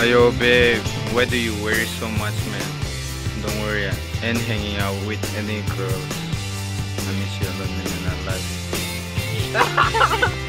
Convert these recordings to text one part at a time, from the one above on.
Ayo, babe, why do you worry so much, man? Don't worry, I ain't hanging out with any girls. I miss you a lot, man, and I love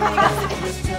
Love.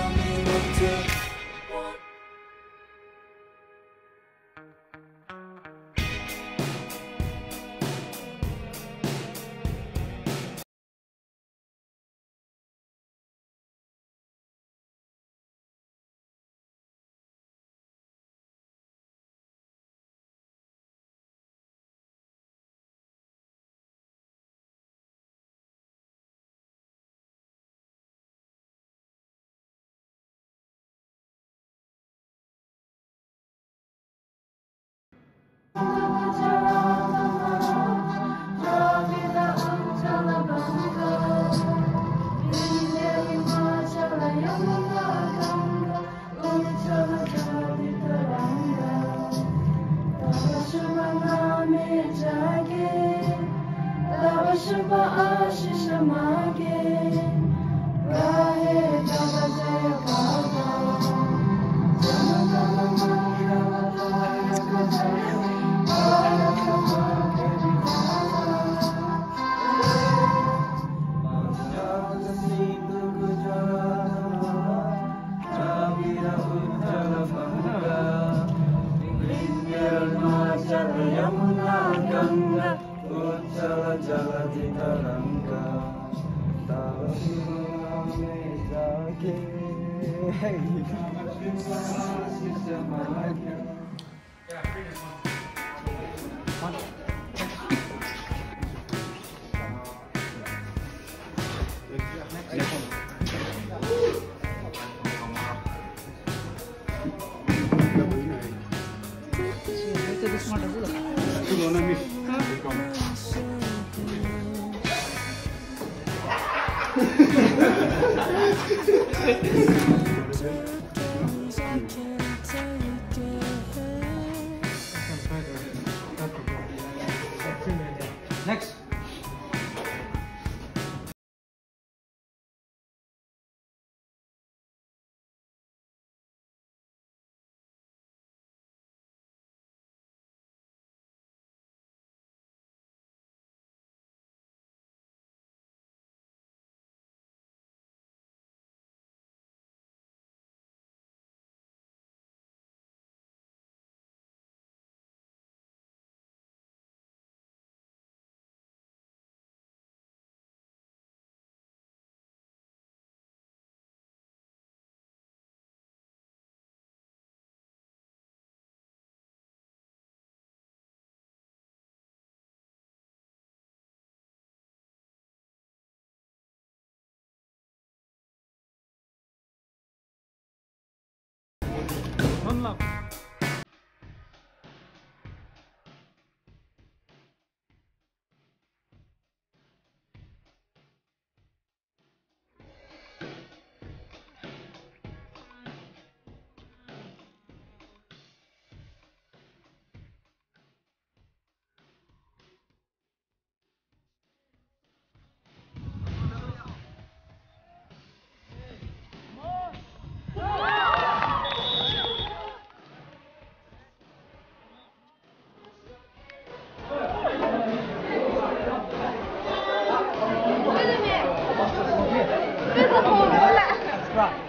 Right.